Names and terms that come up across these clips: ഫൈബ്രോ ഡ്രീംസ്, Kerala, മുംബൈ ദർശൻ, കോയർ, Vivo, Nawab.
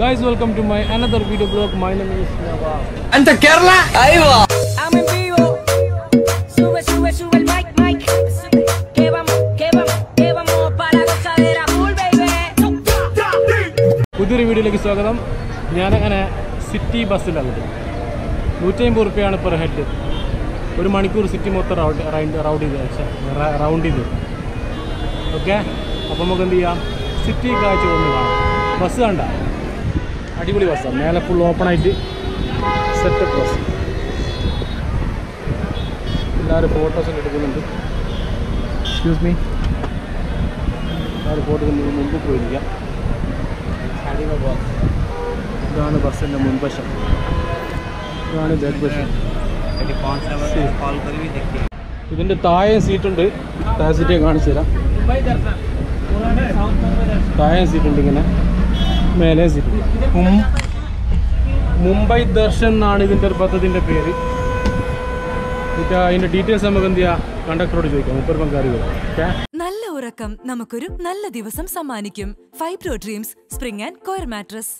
Guys, welcome to my another video blog. My name is Nawab. And the Kerala? Aiva! I'm in Vivo. Sube el mic. Que vamos para gozadera full, baby. Pudhuri video like swagatham. ഞാനങ്ങനെ city ബസ്സിലാണ് 150 രൂപയാണ് per head. ഒരു മണിക്കൂർ city മൊത്തം round ചെയ്ത് okay. അപ്പോൾ നമുക്ക് എന്ത് ചെയ്യാം, സിറ്റി കാഴ്ച ഒന്ന് കാണാം. ബസ് കണ്ട അടിപൊളി ബസ്സാണ്, മേലെ ഫുൾ ഓപ്പണായിട്ട് സെറ്റപ്പ് ബസ്. എല്ലാവരും ഫോട്ടോസ് എടുക്കുന്നുണ്ട്. എക്സ്ക്യൂസ് മീ, എല്ലാവരും ഫോട്ടോസിന് മുമ്പ് പോയിരിക്കാം. ഇതാണ് ബസ്സിൻ്റെ മുൻവശം, ഇതാണ് ബാക്ക്വശം. ഇതിൻ്റെ താഴെ സീറ്റുണ്ട്, താഴെ സീറ്റ് കാണിച്ചു തരാം. താഴെ സീറ്റുണ്ട്, ഇങ്ങനെ മേലെ സീറ്റുണ്ട്. മുംബൈ ദർശൻ എന്നാണ് ഇതിൻ്റെ ഒരു പദ്ധതിൻ്റെ പേര്. എന്നിട്ട് അതിൻ്റെ ഡീറ്റെയിൽസ് നമുക്ക് എന്ത് ചെയ്യാം, കണ്ടക്ടറോട് ചോദിക്കാം. മുപ്പത് പങ്കാളി ഓക്കെ. നല്ല ഉറക്കം നമുക്കൊരു നല്ല ദിവസം സമ്മാനിക്കും. ഫൈബ്രോ ഡ്രീംസ് spring and കോയർ mattress.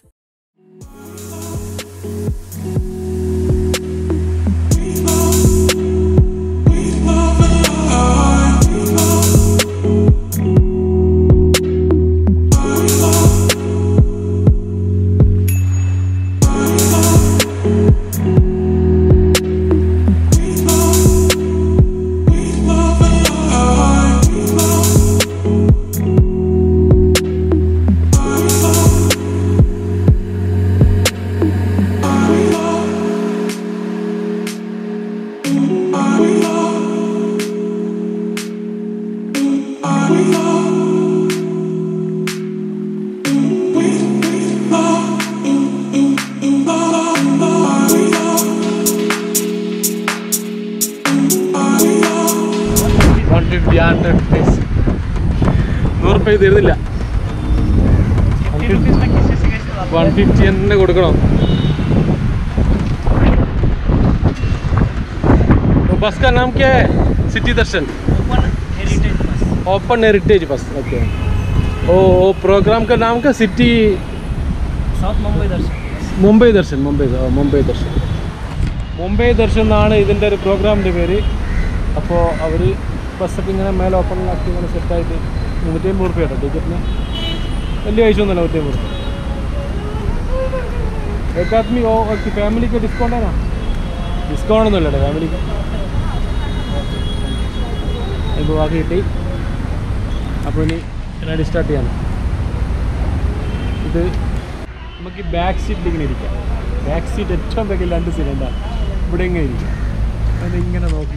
തരുന്നില്ല, 150 തന്നെ കൊടുക്കണം. ബസ് കാ നാം ക്യാ city Darshan open heritage bus. Okay, ओ प्रोग्राम का नाम क्या? City south Mumbai Darshan. मुंबई दर्शन ആണ് ഇതിന്റെ ഒരു പ്രോഗ്രാമിന്റെ പേര്. അപ്പോൾ അവർ ബസ് ഇങ്ങനെ മേലെ ഓപ്പൺ ആക്കി ഇങ്ങനെ സെറ്റായിട്ട് 150 രൂപ കേട്ടോ ടിക്കറ്റിന്. വലിയ പൈസയൊന്നുമല്ല, 150 एक आदमी और की फैमिली को डिस्काउंट है ना? डिस्काउंट ഒന്നുമില്ല ഫാമിലി ഇത് വാക്കി കിട്ടി. അപ്പോൾ ഇനി റൈഡ് സ്റ്റാർട്ട് ചെയ്യാം. ഇത് നമുക്ക് ബാക്ക് സീറ്റിൽ ഇങ്ങനെ ഇരിക്കാം. ബാക്ക് സീറ്റ് ഏറ്റവും വേഗം 2 സീറ്റ് ഉണ്ടാകും. ഇവിടെ ഇങ്ങനെ ഇരിക്കാം, അതിങ്ങനെ നോക്കി.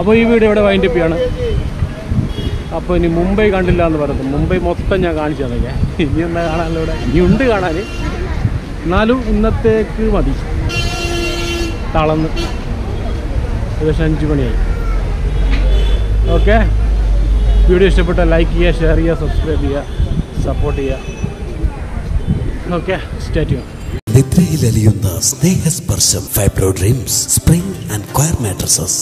അപ്പോൾ ഈ വീഡിയോ ഇവിടെ വൈൻഡ് അപ്പ് ചെയ്യാണ്. അപ്പോൾ ഇനി മുംബൈ കണ്ടില്ല എന്ന് പറഞ്ഞു. മുംബൈ മൊത്തം ഞാൻ കാണിച്ചു തന്നെ. ഇനി എന്താ കാണാനല്ലോ, ഇനിയുണ്ട് കാണാൻ. എന്നാലും ഇന്നത്തേക്ക് മതി. തളന്ന് ഏകദേശം 5 മണിയായി. ഓക്കെ, വീഡിയോ ഇഷ്ടപ്പെട്ടാൽ ലൈക്ക് ചെയ്യുക, ഷെയർ ചെയ്യുക, സബ്സ്ക്രൈബ് ചെയ്യുക, സപ്പോർട്ട് ചെയ്യുക. Okay, stay tuned. നിദ്രയിൽ അലിയുന്ന സ്നേഹസ്പർശം ഫൈബ്രോ ഡ്രീംസ് spring and coir mattresses.